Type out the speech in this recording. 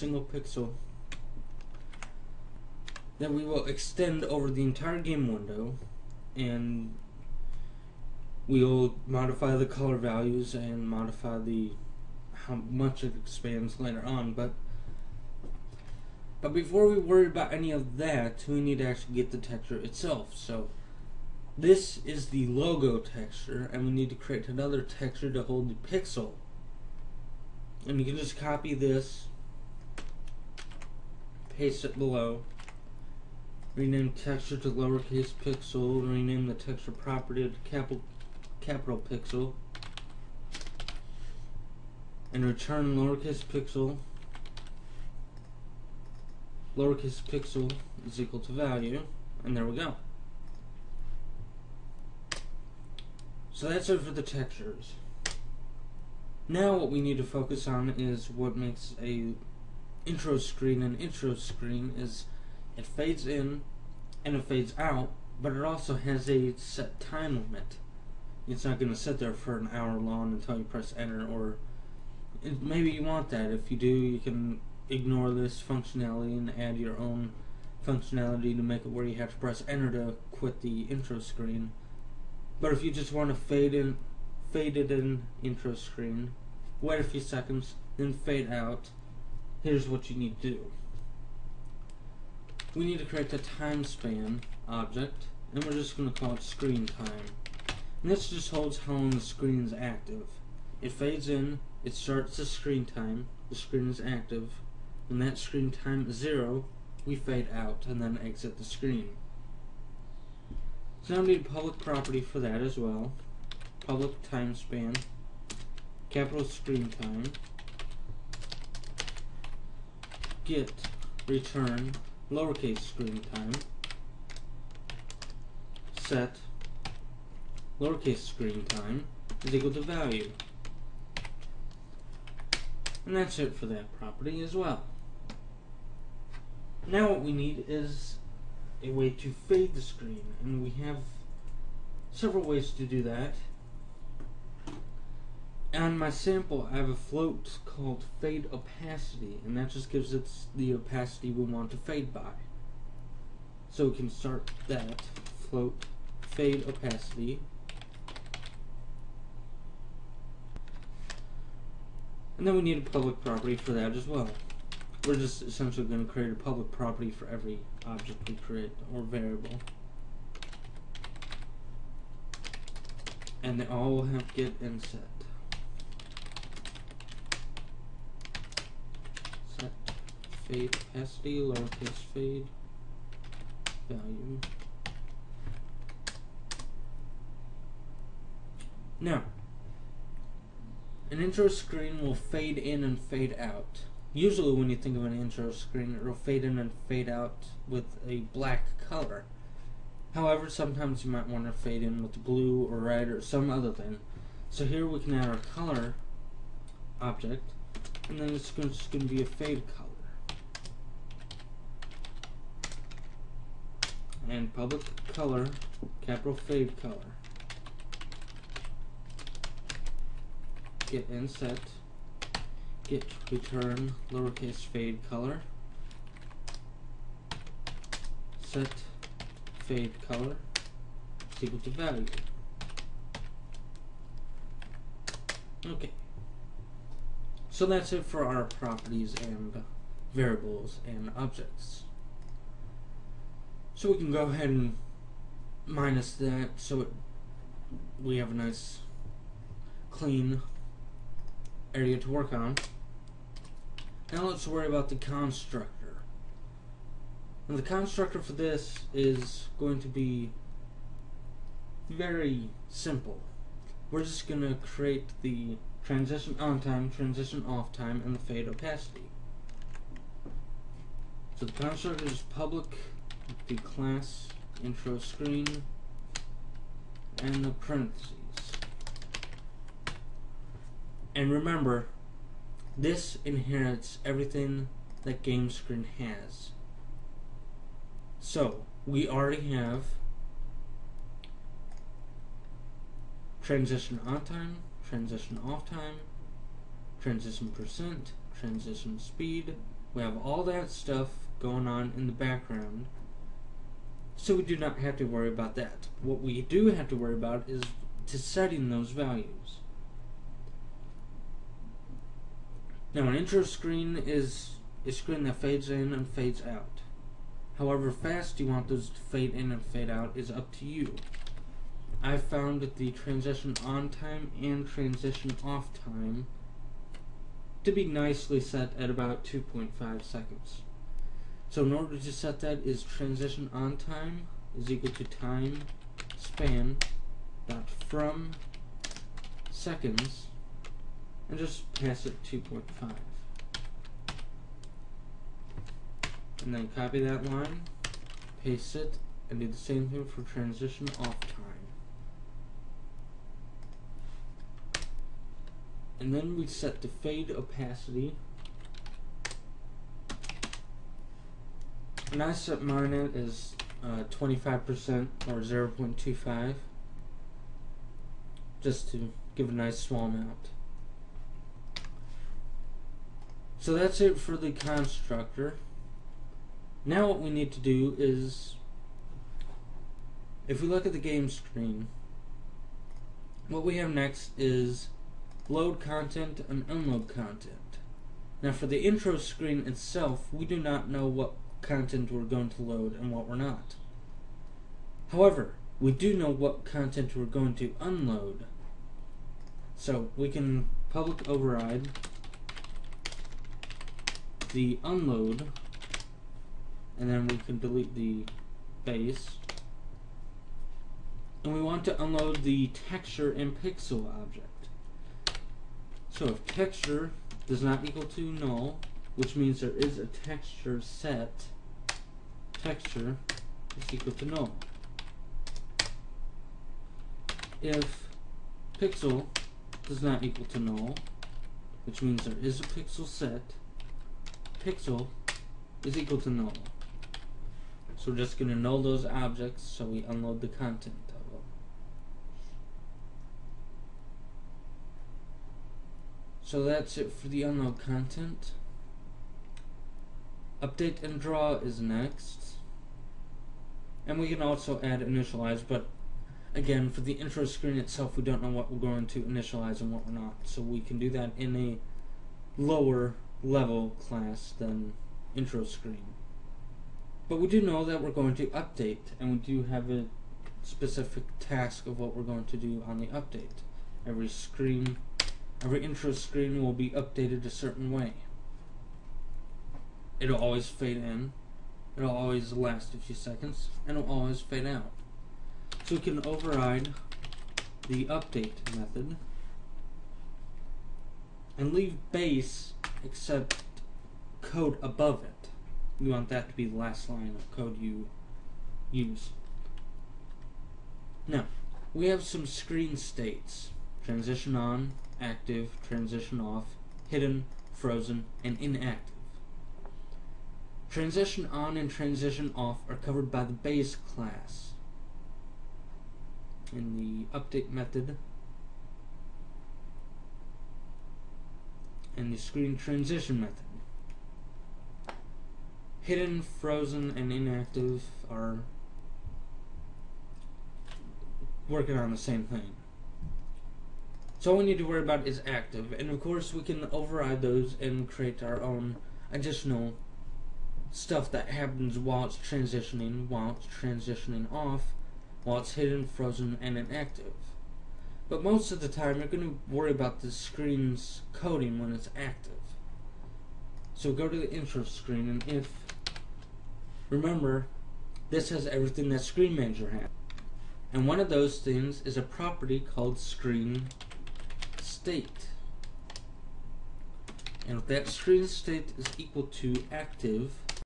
single pixel. Then we will extend over the entire game window, and we'll modify the color values and modify the how much it expands later on. But before we worry about any of that, we need to actually get the texture itself. So this is the logo texture, and we need to create another texture to hold the pixel. And you can just copy this, paste it below, rename texture to lowercase pixel, rename the texture property to capital pixel, and return lowercase pixel is equal to value, and there we go. So that's it for the textures. Now what we need to focus on is what makes a intro screen an intro screen. Is it fades in and it fades out, but it also has a set time limit. It's not going to sit there for an hour long until you press enter, or maybe you want that. If you do, you can ignore this functionality and add your own functionality to make it where you have to press enter to quit the intro screen. But if you just want to fade in intro screen, wait a few seconds, then fade out, here's what you need to do. We need to create a time span object, and we're just going to call it screen time. And this just holds how long the screen is active. It fades in, it starts the screen time, the screen is active. When that screen time is 0, we fade out and then exit the screen. So now we need a public property for that as well. Public time span, capital screen time, get return lowercase screen time, set lowercase screen time is equal to value. And that's it for that property as well. Now what we need is a way to fade the screen, and we have several ways to do that. On my sample, I have a float called fade opacity, and that just gives it the opacity we want to fade by. So we can start that float fade opacity, and then we need a public property for that as well. We're just essentially going to create a public property for every object we create or variable, and they all will have get and set. Fade opacity, lowercase fade, value. Now, an intro screen will fade in and fade out. Usually when you think of an intro screen, it will fade in and fade out with a black color. However, sometimes you might want to fade in with blue or red or some other thing. So here we can add our color object, and then it's just going to be a fade color. And public color, capital fade color, get and set, get return lowercase fade color, set fade color is equal to value. Okay, so that's it for our properties and variables and objects. So we can go ahead and minus that, so we have a nice clean area to work on. Now let's worry about the constructor. And the constructor for this is going to be very simple. We're just going to create the transition on time, transition off time, and the fade opacity. So the constructor is public, the class intro screen, and the parentheses. And remember, this inherits everything that game screen has. So we already have transition on time, transition off time, transition percent, transition speed, We have all that stuff going on in the background, so we do not have to worry about that. What we do have to worry about is setting those values. Now, an intro screen is a screen that fades in and fades out. However fast you want those to fade in and fade out is up to you. I found that the transition on time and transition off time to be nicely set at about 2.5 seconds. So in order to set that is transition on time is equal to time span dot from seconds, and just pass it 2.5. And then copy that line, paste it, and do the same thing for transition off time. And then we set the fade opacity. And I set mine at as 25% or 0.25, just to give a nice small amount. So that's it for the constructor. Now what we need to do is, if we look at the game screen, what we have next is load content and unload content. Now for the intro screen itself, we do not know what content we're going to load and what we're not. However, we do know what content we're going to unload. So we can public override the unload, and then we can delete the base. And we want to unload the texture and pixel object. So if texture does not equal to null, which means there is a texture set, texture is equal to null. If pixel does not equal to null, which means there is a pixel set, pixel is equal to null. So we're just going to null those objects so we unload the content of them. So that's it for the unload content. Update and draw is next. And we can also add initialize, but again, for the intro screen itself, we don't know what we're going to initialize and what we're not. So we can do that in a lower level class than intro screen. But we do know that we're going to update, and we do have a specific task of what we're going to do on the update. Every intro screen will be updated a certain way. It'll always fade in, it'll always last a few seconds, and it'll always fade out. So we can override the update method and leave base except code above it. You want that to be the last line of code you use. Now, we have some screen states. Transition on, active, transition off, hidden, frozen, and inactive. Transition on and transition off are covered by the base class. In the update method, and the screen transition method. Hidden, frozen, and inactive are working on the same thing. So all we need to worry about is active, and of course we can override those and create our own additional stuff that happens while it's transitioning off, while it's hidden, frozen, and inactive. But most of the time you're going to worry about the screen's coding when it's active. So go to the intro screen, and if remember, this has everything that Screen Manager has. And one of those things is a property called Screen State. And if that Screen State is equal to Active,